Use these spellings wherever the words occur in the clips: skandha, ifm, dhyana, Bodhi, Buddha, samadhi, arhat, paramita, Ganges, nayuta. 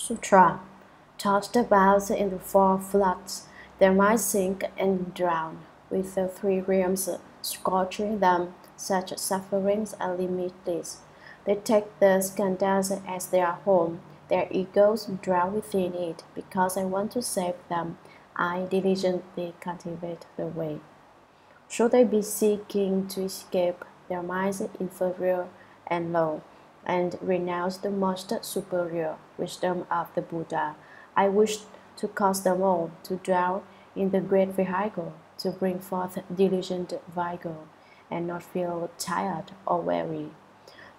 Sutra. Tossed about in the four floods, they might sink and drown, with the three realms scorching them, such sufferings are limitless. They take the skandhas as their home, their egos drown within it, because I want to save them, I diligently cultivate the way. Should they be seeking to escape, their minds inferior and low, and renounce the most superior wisdom of the Buddha, I wish to cause them all to drown in the great vehicle, to bring forth diligent vigor, and not feel tired or weary.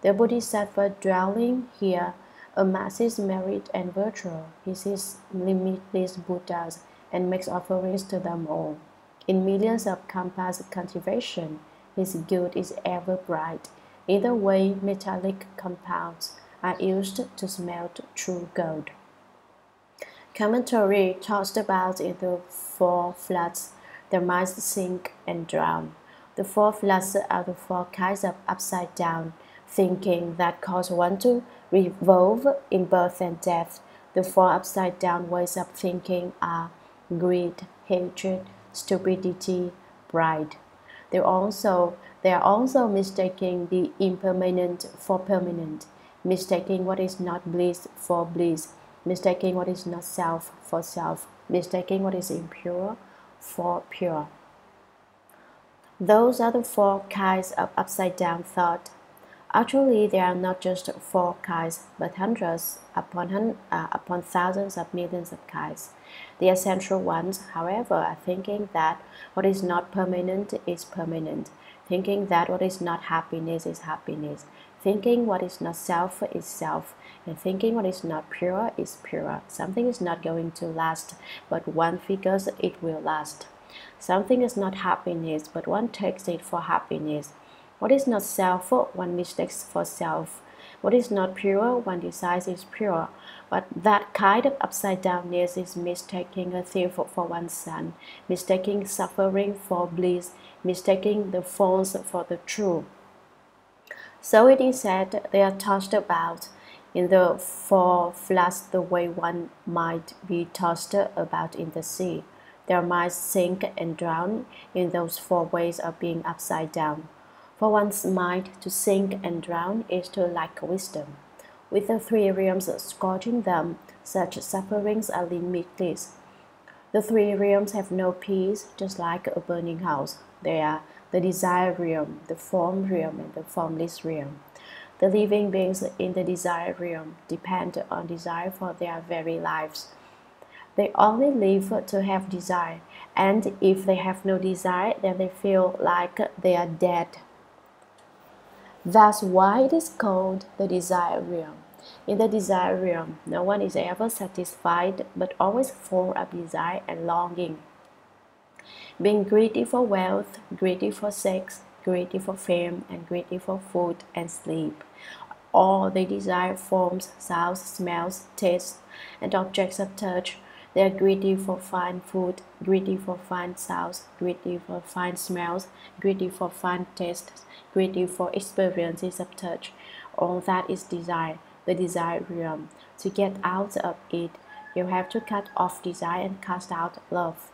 The Bodhisattva drowning here amasses merit and virtue. He sees limitless Buddhas and makes offerings to them all. In millions of compass cultivation, his guilt is ever bright. Either way, metallic compounds are used to smelt true gold. Commentary tossed about in the four floods, their minds sink and drown. The four floods are the four kinds of upside-down thinking that cause one to revolve in birth and death. The four upside-down ways of thinking are greed, hatred, stupidity, pride. They are also mistaking the impermanent for permanent, mistaking what is not bliss for bliss, mistaking what is not self for self, mistaking what is impure for pure. Those are the four kinds of upside-down thought. Actually, there are not just four kinds, but hundreds upon thousands of millions of kinds. The essential ones, however, are thinking that what is not permanent is permanent, thinking that what is not happiness is happiness, thinking what is not self is self, and thinking what is not pure is pure. Something is not going to last, but one figures it will last. Something is not happiness, but one takes it for happiness. What is not self, one mistakes for self. What is not pure, one decides is pure. But that kind of upside-downness is mistaking a thief for one's son, mistaking suffering for bliss, mistaking the false for the true. So it is said they are tossed about in the four floods the way one might be tossed about in the sea. Their minds sink and drown in those four ways of being upside down. For one's mind to sink and drown is to lack wisdom. With the three realms scorching them, such sufferings are limitless. The three realms have no peace, just like a burning house. They are the desire realm, the form realm, and the formless realm. The living beings in the desire realm depend on desire for their very lives. They only live to have desire, and if they have no desire, then they feel like they are dead. That's why it is called the desire realm. In the desire realm, no one is ever satisfied, but always full of desire and longing. Being greedy for wealth, greedy for sex, greedy for fame, and greedy for food and sleep. All they desire forms, sounds, smells, tastes, and objects of touch. They are greedy for fine food, greedy for fine sounds, greedy for fine smells, greedy for fine tastes, greedy for experiences of touch. All that is desire, the desire realm. To get out of it, you have to cut off desire and cast out love.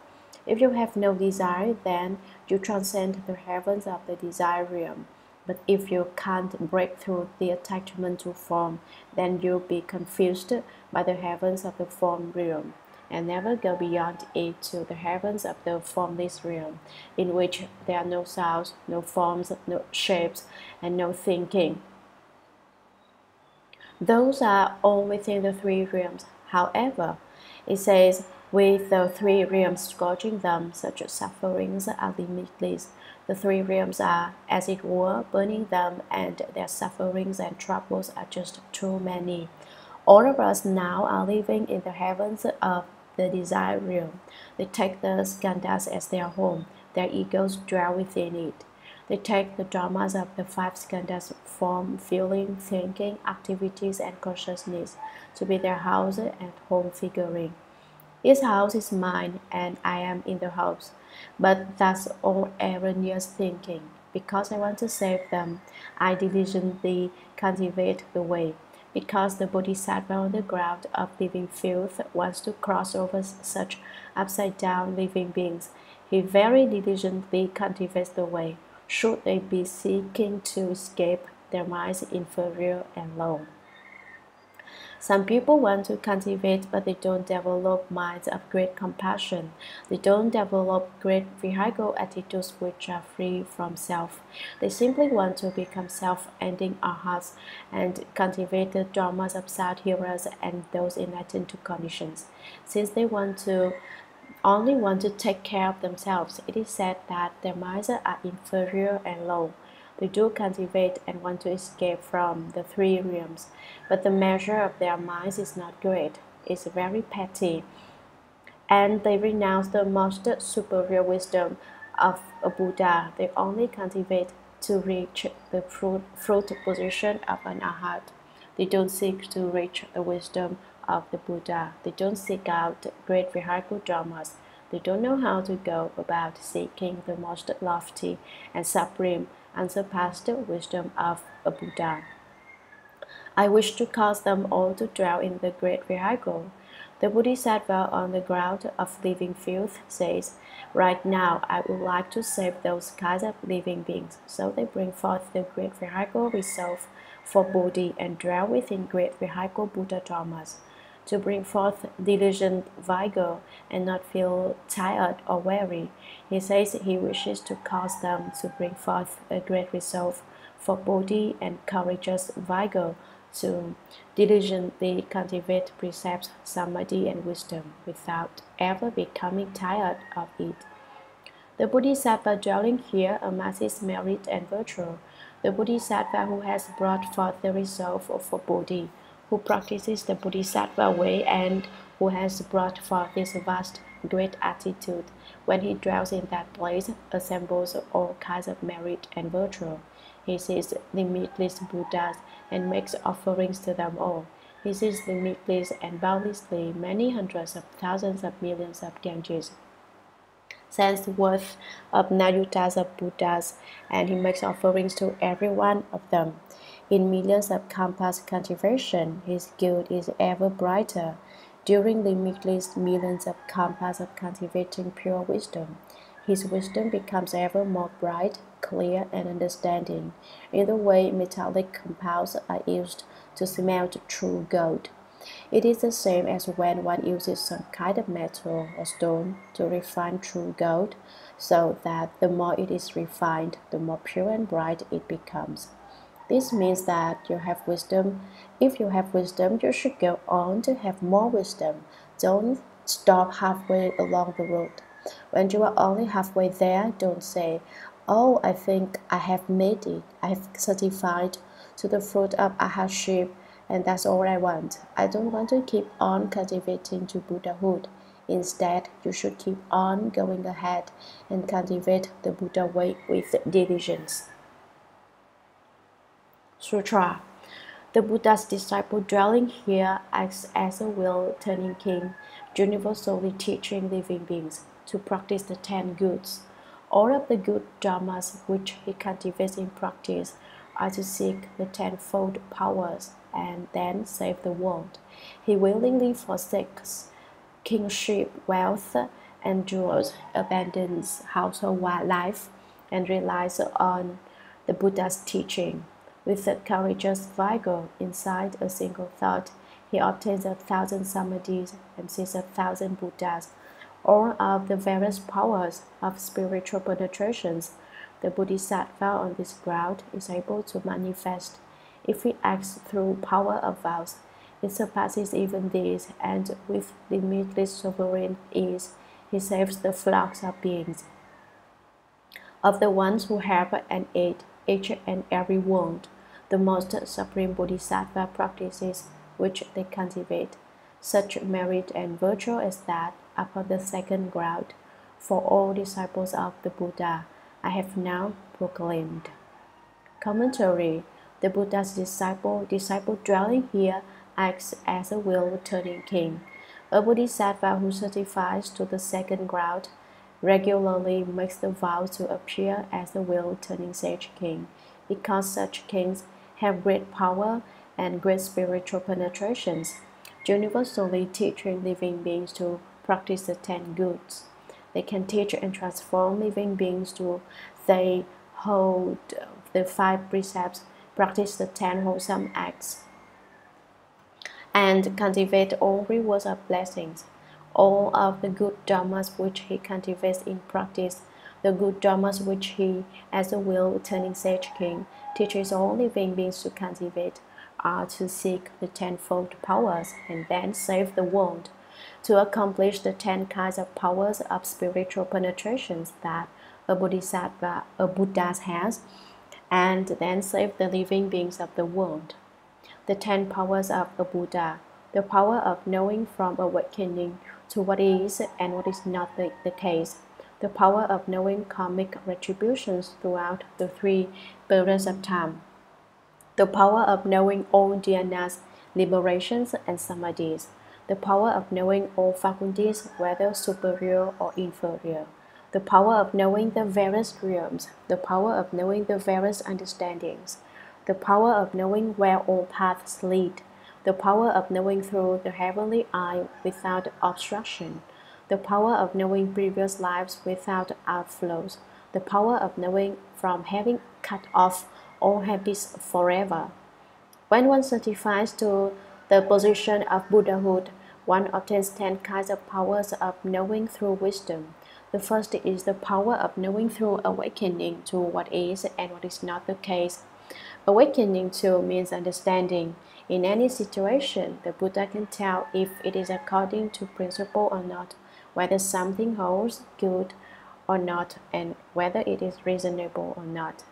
If you have no desire, then you transcend the heavens of the desire realm. But if you can't break through the attachment to form, then you'll be confused by the heavens of the form realm, and never go beyond it to the heavens of the formless realm, in which there are no sounds, no forms, no shapes, and no thinking. Those are all within the three realms. However, it says, with the three realms scorching them, such sufferings are limitless. The three realms are, as it were, burning them, and their sufferings and troubles are just too many. All of us now are living in the heavens of the desire realm. They take the skandhas as their home, their egos dwell within it. They take the dramas of the five skandhas, form, feeling, thinking, activities, and consciousness, to be their house and home figuring. This house is mine, and I am in the house. But that's all erroneous thinking. Because I want to save them, I diligently cultivate the way. because the bodhisattva on the ground of living filth wants to cross over such upside-down living beings. He very diligently cultivates the way, should they be seeking to escape their minds inferior and low. Some people want to cultivate, but they don't develop minds of great compassion. They don't develop great vihago attitudes which are free from self. They simply want to become self-ending arhats and cultivate the dharmas of sadhiras and those enlightened to conditions. Since they only want to take care of themselves, it is said that their minds are inferior and low. They do cultivate and want to escape from the three realms, but the measure of their minds is not great, it's very petty, and they renounce the most superior wisdom of a Buddha. They only cultivate to reach the fruit position of an arhat. They don't seek to reach the wisdom of the Buddha. They don't seek out great vihago dharmas. They don't know how to go about seeking the most lofty and supreme unsurpassed wisdom of a Buddha. I wish to cause them all to dwell in the great vihago. The bodhisattva on the ground of living filth says, right now I would like to save those kinds of living beings, so they bring forth the great vihago resolve for Bodhi and dwell within great vihago Buddha dharmas. To bring forth diligent vigor and not feel tired or weary, he says he wishes to cause them to bring forth a great resolve for Bodhi and courageous vigor to diligently cultivate precepts, samadhi and wisdom without ever becoming tired of it. The bodhisattva dwelling here amasses merit and virtue. The bodhisattva who has brought forth the resolve for Bodhi, who practices the bodhisattva way and who has brought forth this vast great attitude, when he dwells in that place, assembles all kinds of merit and virtue. He sees limitless Buddhas and makes offerings to them all. He sees limitless and boundlessly many hundreds of thousands of millions of Ganges, sense worth of Nayutas of Buddhas, and he makes offerings to every one of them. In millions of compass cultivation, his guilt is ever brighter. During the limitless millions of compass of cultivating pure wisdom, his wisdom becomes ever more bright, clear, and understanding. In the way metallic compounds are used to smelt true gold, it is the same as when one uses some kind of metal or stone to refine true gold, so that the more it is refined, the more pure and bright it becomes. This means that you have wisdom. If you have wisdom, you should go on to have more wisdom. Don't stop halfway along the road. When you are only halfway there, don't say, oh, I think I have made it. I have certified to the fruit of arhatship, and that's all I want. I don't want to keep on cultivating to Buddhahood. Instead, you should keep on going ahead and cultivate the Buddha way with diligence. Sutra. The Buddha's disciple dwelling here acts as a wheel-turning king, universally teaching living beings to practice the 10 goods. All of the good dharmas which he cultivates in practice are to seek the tenfold powers and then save the world. He willingly forsakes kingship, wealth, endures, abandons household life, and relies on the Buddha's teaching. With a courageous vigor inside a single thought, he obtains 1,000 samadhis and sees 1,000 Buddhas, all of the various powers of spiritual penetrations. The bodhisattva on this ground is able to manifest, if he acts through power of vows, it surpasses even these, and with limitless sovereign ease, he saves the flocks of beings, of the ones who help and aid each and every world. The most supreme bodhisattva practices which they cultivate such merit and virtue as that upon the second ground. For all disciples of the Buddha, I have now proclaimed. Commentary. The Buddha's disciple dwelling here acts as a wheel-turning king. A bodhisattva who certifies to the second ground regularly makes the vow to appear as the wheel-turning sage king, because such kings have great power and great spiritual penetrations, universally teaching living beings to practice the 10 goods. They can teach and transform living beings to they hold the 5 precepts, practice the 10 wholesome acts, and cultivate all rewards or blessings. All of the good dharmas which he cultivates in practice, the good dharmas which he, as a well-turning sage king, teaches all living beings to cultivate, are to seek the 10-fold powers and then save the world. To accomplish the 10 kinds of powers of spiritual penetrations that a bodhisattva, a Buddha has, and then save the living beings of the world. The 10 powers of a Buddha: the power of knowing from awakening to what is and what is not the case, the power of knowing karmic retributions throughout the 3 periods of time, the power of knowing all dhyanas, liberations, and samadhis, the power of knowing all faculties, whether superior or inferior, the power of knowing the various realms, the power of knowing the various understandings, the power of knowing where all paths lead, the power of knowing through the heavenly eye without obstruction, the power of knowing previous lives without outflows, the power of knowing from having cut off all habits forever. When one certifies to the position of Buddhahood, one obtains 10 kinds of powers of knowing through wisdom. The first is the power of knowing through awakening to what is and what is not the case. Awakening to means understanding. In any situation, the Buddha can tell if it is according to principle or not, whether something holds good or not, and whether it is reasonable or not.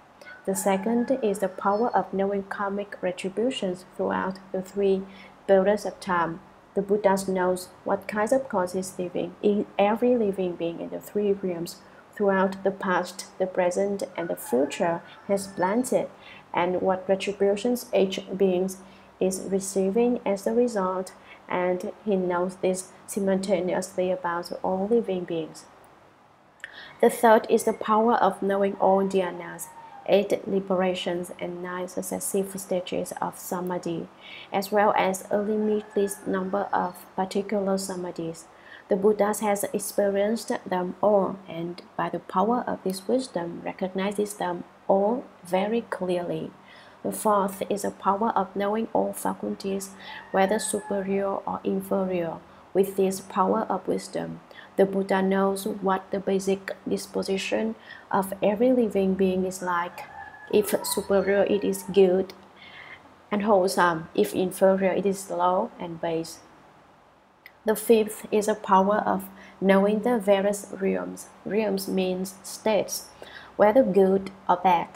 The second is the power of knowing karmic retributions throughout the 3 periods of time. The Buddha knows what kinds of causes every living being in the 3 realms throughout the past, the present, and the future has planted, and what retributions each being is receiving as a result, and he knows this simultaneously about all living beings. The third is the power of knowing all dhyanas, 8 liberations, and 9 successive stages of samadhi, as well as a limitless number of particular samadhis. The Buddha has experienced them all, and by the power of this wisdom recognizes them all very clearly. The fourth is the power of knowing all faculties, whether superior or inferior. With this power of wisdom, the Buddha knows what the basic disposition of every living being is like. If superior, it is good and wholesome. If inferior, it is low and base. The fifth is the power of knowing the various realms. Realms means states, whether good or bad.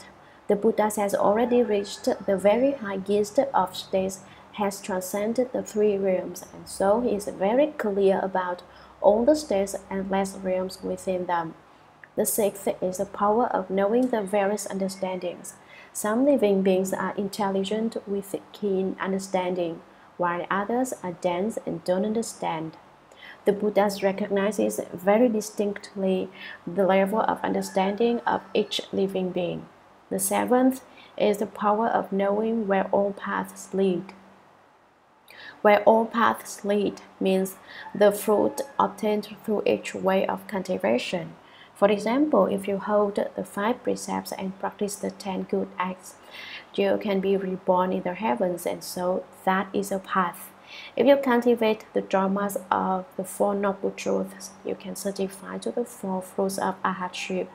The Buddha has already reached the very highest of states, has transcended the 3 realms, and so he is very clear about all the states and less realms within them. The sixth is the power of knowing the various understandings. Some living beings are intelligent with keen understanding, while others are dense and don't understand. The Buddha recognizes very distinctly the level of understanding of each living being. The seventh is the power of knowing where all paths lead. Where all paths lead means the fruit obtained through each way of cultivation. For example, if you hold the 5 precepts and practice the 10 good acts, you can be reborn in the heavens, and so that is a path. If you cultivate the dharmas of the 4 noble truths, you can certify to the 4 fruits of arhatship.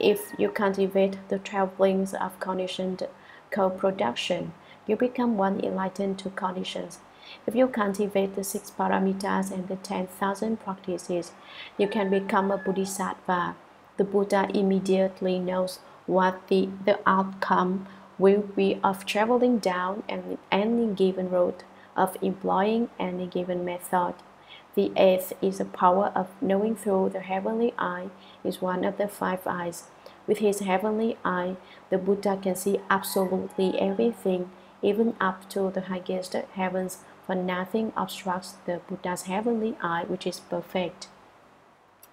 If you cultivate the 12 links of conditioned co-production, you become one enlightened to conditions. If you cultivate the 6 paramitas and the 10,000 practices, you can become a bodhisattva. The Buddha immediately knows what the outcome will be of traveling down any given road, of employing any given method. The 8th is the power of knowing through the heavenly eye, is one of the 5 eyes. With his heavenly eye, the Buddha can see absolutely everything, even up to the highest heavens, for nothing obstructs the Buddha's heavenly eye, which is perfect.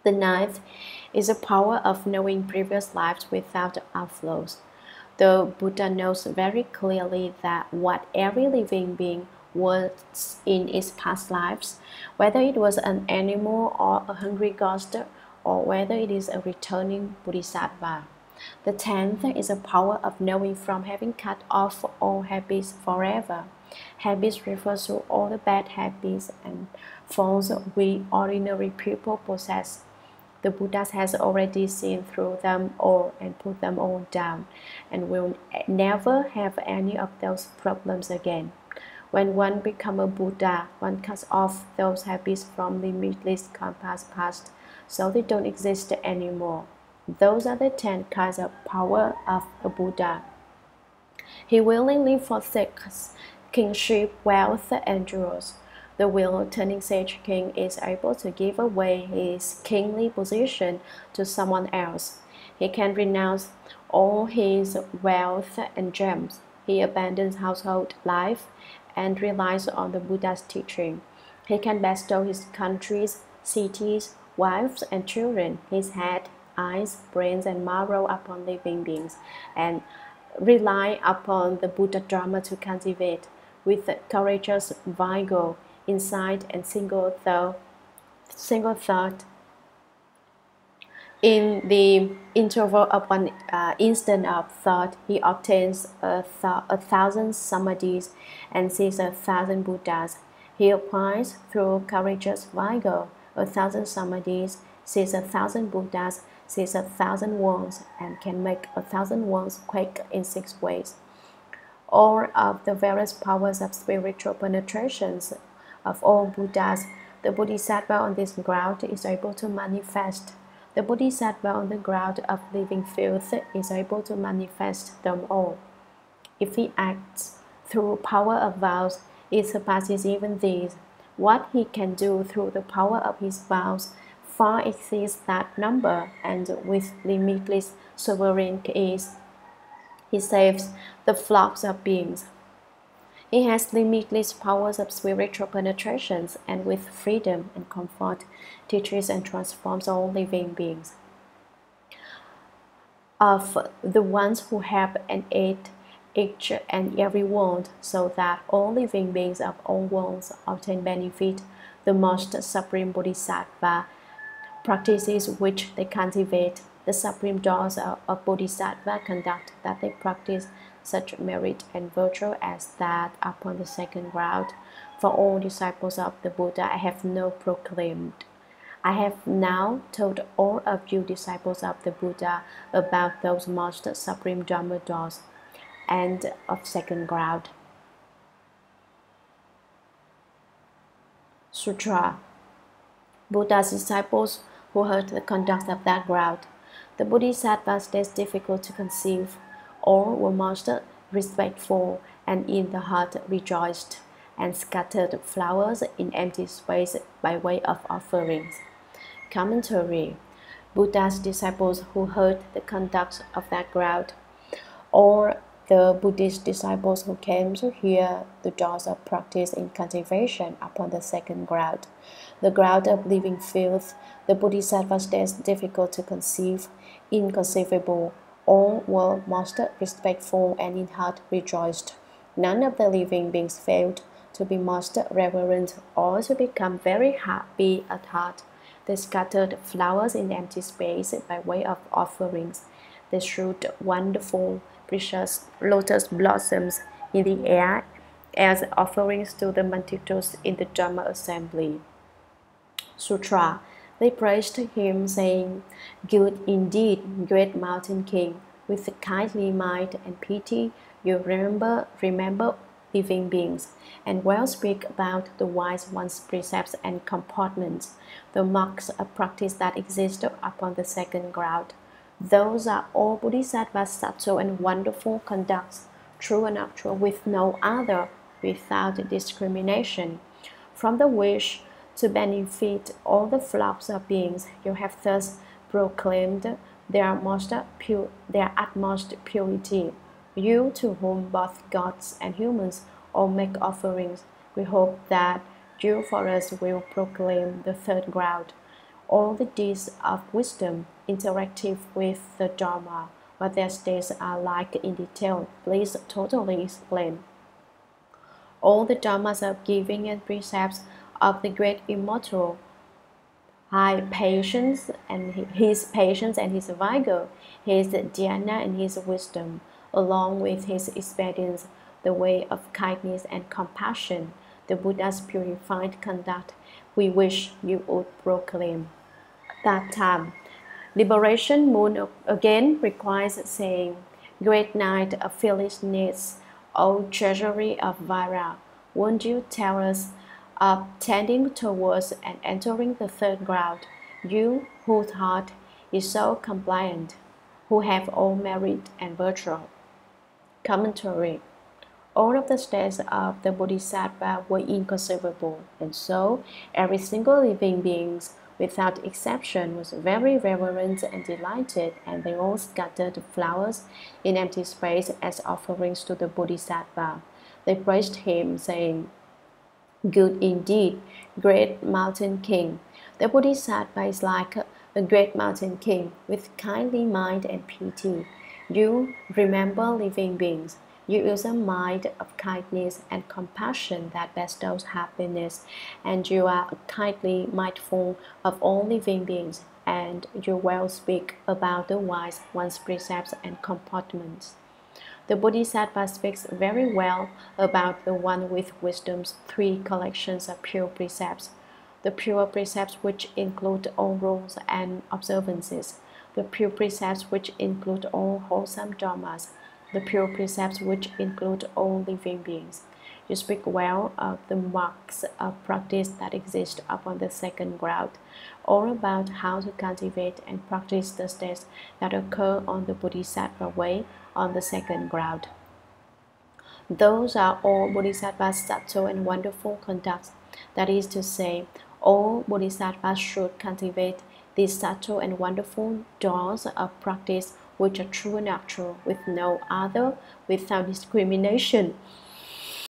The 9th is the power of knowing previous lives without outflows. The Buddha knows very clearly that what every living being was in its past lives, whether it was an animal or a hungry ghost, or whether it is a returning bodhisattva. The tenth is a power of knowing from having cut off all habits forever. Habits refers to all the bad habits and faults we ordinary people possess. The Buddha has already seen through them all and put them all down, and will never have any of those problems again. When one becomes a Buddha, one cuts off those habits from limitless compass past, so they don't exist anymore. Those are the 10 kinds of power of a Buddha. He willingly forsakes kingship, wealth, and jewels. The will-turning sage king is able to give away his kingly position to someone else. He can renounce all his wealth and gems. He abandons household life and relies on the Buddha's teaching. He can bestow his countries, cities, wives, and children, his head, eyes, brains, and marrow upon living beings, and rely upon the Buddha Dharma to cultivate with courageous vigor, insight, and single thought. In the interval of one instant of thought, he obtains a thousand samadhis and sees 1,000 Buddhas. He acquires through courageous vigor 1,000 samadhis, sees 1,000 Buddhas, sees 1,000 worlds, and can make 1,000 worlds quake in 6 ways. All of the various powers of spiritual penetrations of all Buddhas, the Bodhisattva on this ground is able to manifest. The Bodhisattva on the ground of living filth is able to manifest them all. If he acts through power of vows, it surpasses even these. What he can do through the power of his vows far exceeds that number, and with limitless sovereign ease, he saves the flocks of beings. He has limitless powers of spiritual penetrations, and with freedom and comfort, teaches and transforms all living beings. Of the ones who have and ate each and every world, so that all living beings of all worlds obtain benefit, the most supreme Bodhisattva practices which they cultivate. The supreme doors of Bodhisattva conduct that they practice such merit and virtue as that upon the second ground, for all disciples of the Buddha I have now proclaimed. I have now told all of you disciples of the Buddha about those most supreme Dharma doors and of second ground. Sutra. Buddha's disciples who heard the conduct of that ground. The Bodhisattva's taste difficult to conceive. All were most respectful, and in the heart rejoiced, and scattered flowers in empty space by way of offerings. Commentary. Buddha's disciples who heard the conduct of that crowd, or the Buddhist disciples who came to hear the doors of practice in cultivation upon the second ground, the ground of living filth, the Bodhisattva's taste difficult to conceive, inconceivable. All were most respectful and in heart rejoiced. None of the living beings failed to be most reverent or to become very happy at heart. They scattered flowers in empty space by way of offerings. They strewed wonderful, precious lotus blossoms in the air as offerings to the Mantitos in the Dharma assembly. Sutra. They praised him, saying, "Good indeed, great mountain king, with kindly mind and pity, you remember living beings, and well speak about the wise one's precepts and comportments, the marks of practice that exist upon the second ground." Those are all Bodhisattva's subtle and wonderful conducts, true and actual, with no other, without discrimination, from the wish to benefit all the flocks of beings. You have thus proclaimed their utmost purity. You, to whom both gods and humans all make offerings, we hope that you for us will proclaim the third ground, all the deeds of wisdom interactive with the Dharma, what their states are like in detail, please totally explain. All the dharmas of giving and precepts of the great immortal, his patience and his vigor, his dhyana and his wisdom, along with his experience, the way of kindness and compassion, the Buddha's purified conduct, we wish you would proclaim. That time, liberation moon again requires saying, Great Knight of Feliciousness, O treasury of Vara, won't you tell us of tending towards and entering the third ground, you whose heart is so compliant, who have all merit and virtue. Commentary. All of the states of the Bodhisattva were inconceivable, and so every single living being, without exception, was very reverent and delighted, and they all scattered flowers in empty space as offerings to the Bodhisattva. They praised him, saying, Good indeed, great mountain king. The Bodhisattva is like a great mountain king with kindly mind and pity. You remember living beings. You use a mind of kindness and compassion that bestows happiness, and you are kindly mindful of all living beings, and you well speak about the wise one's precepts and comportments. The Bodhisattva speaks very well about the one with wisdom's three collections of pure precepts, the pure precepts which include all rules and observances, the pure precepts which include all wholesome dharmas, the pure precepts which include all living beings. You speak well of the marks of practice that exist upon the second ground, or about how to cultivate and practice the states that occur on the Bodhisattva way on the second ground. Those are all Bodhisattva's subtle and wonderful conducts, that is to say, all Bodhisattvas should cultivate these subtle and wonderful doors of practice which are true and natural, with no other, without discrimination.